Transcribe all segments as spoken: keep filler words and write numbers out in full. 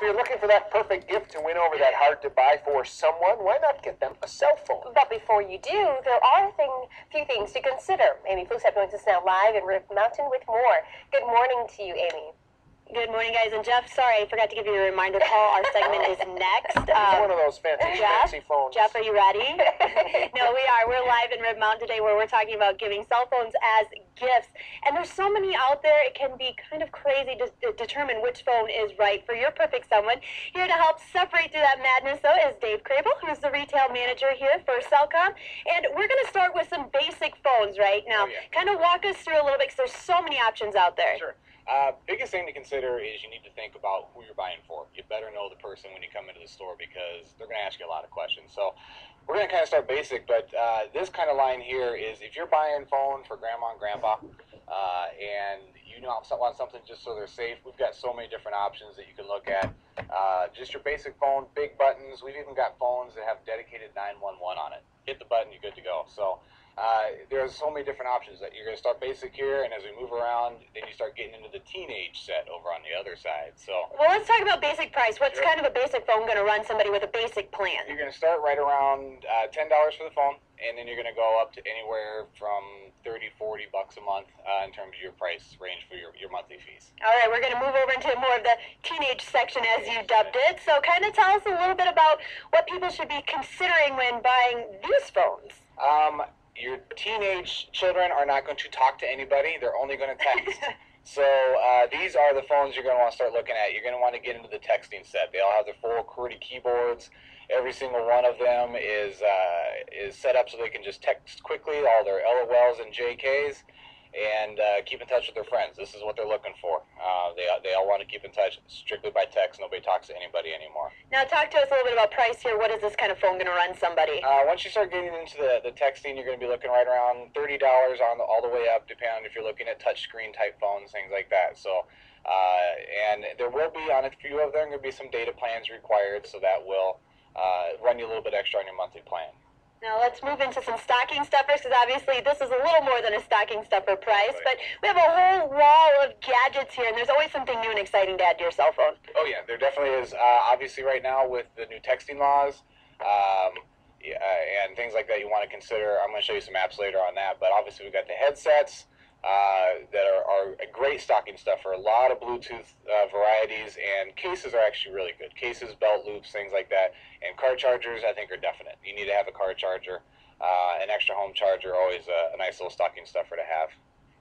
if you're looking for that perfect gift to win over that hard-to-buy for someone, why not get them a cell phone? But before you do, there are a thing, few things to consider. Amy Pluczek joins us now live in Rift Mountain with more. Good morning to you, Amy. Good morning, guys. And Jeff, sorry, I forgot to give you a reminder, Paul. Our segment is next. Um, one of those fancy, Jeff, fancy phones. Jeff, are you ready? No, we are. We're live in Rift Mountain today where we're talking about giving cell phones as gifts. And there's so many out there, it can be kind of crazy to, to determine which phone is right for your perfect someone. Here to help separate through that madness, though, is Dave Crabill, who's the retail manager here for Cellcom. And we're going to start with some basic phones right now. Oh, yeah. Kind of walk us through a little bit because there's so many options out there. Sure. Uh, biggest thing to consider is you need to think about who you're buying for. You better know the person when you come into the store because they're going to ask you a lot of questions. So we're going to kind of start basic, but uh, this kind of line here is if you're buying phone for grandma and grandpa uh, and you know want something just so they're safe, we've got so many different options that you can look at. Uh, just your basic phone, big buttons. We've even got phones that have dedicated nine one one on it. Hit the button, you're good to go. So. Uh, there's so many different options that you're going to start basic here, and as we move around, then you start getting into the teenage set over on the other side. So, well, let's talk about basic price. What's sure. kind of a basic phone going to run somebody with a basic plan? You're going to start right around uh, ten dollars for the phone, and then you're going to go up to anywhere from thirty, forty bucks a month uh, in terms of your price range for your, your monthly fees. All right, we're going to move over into more of the teenage section as you dubbed it. So kind of tell us a little bit about what people should be considering when buying these phones. Um, Your teenage children are not going to talk to anybody. They're only going to text. So uh, these are the phones you're going to want to start looking at. You're going to want to get into the texting set. They all have their full QWERTY keyboards. Every single one of them is, uh, is set up so they can just text quickly, all their LOLs and J Ks, and uh, keep in touch with their friends. This is what they're looking for. Uh, they, they all want to keep in touch strictly by text. Nobody talks to anybody anymore. Now talk to us a little bit about price here. What is this kind of phone going to run somebody? Uh, once you start getting into the, the texting, you're going to be looking right around thirty dollars on the, all the way up, depending on if you're looking at touchscreen type phones, things like that. So, uh, and there will be, on a few of them, going to be some data plans required, so that will uh, run you a little bit extra on your monthly plan. Now let's move into some stocking stuffers, because obviously this is a little more than a stocking stuffer price, but we have a whole wall of gadgets here, and there's always something new and exciting to add to your cell phone. Oh yeah, there definitely is. Uh, obviously right now with the new texting laws um, yeah, and things like that you want to consider, I'm going to show you some apps later on that, but obviously we've got the headsets uh, that are, are a great stocking stuffer, a lot of Bluetooth uh, varieties, and cases are actually really good. Cases, belt loops, things like that. And car chargers, I think, are definite. You need to have a car charger. Uh, an extra home charger, always a, a nice little stocking stuffer to have.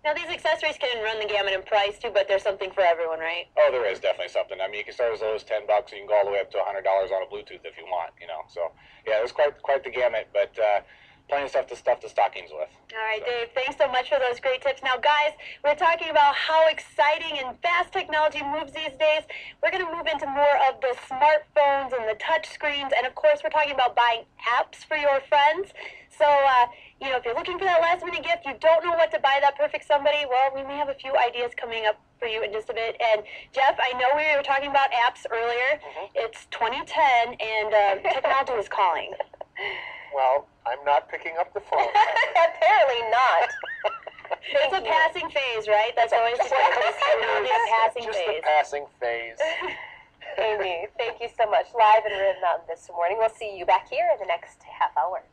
Now, these accessories can run the gamut in price, too, but there's something for everyone, right? Oh, there is definitely something. I mean, you can start as low as ten bucks, and you can go all the way up to one hundred dollars on a Bluetooth if you want, you know. So, yeah, there's quite, quite the gamut, but uh, plenty of stuff to stuff the stockings with. All right, so. Dave, thanks so much for those great tips. Now, guys, we're talking about how exciting and fast technology moves these days. We're going to move into more of the smartphones and the touch screens, and, of course, we're talking about buying apps for your friends. So, uh, you know, if you're looking for that last-minute gift, you don't know what to buy that perfect somebody, well, we may have a few ideas coming up for you in just a bit. And Jeff, I know we were talking about apps earlier. Mm-hmm. It's twenty ten, and uh, technology is calling. Well, I'm not picking up the phone. Apparently not. It's a passing phase, right? That's always just like a passing just phase. Just a passing phase. Amy, thank you so much. Live in Rift Mountain this morning. We'll see you back here in the next half hour.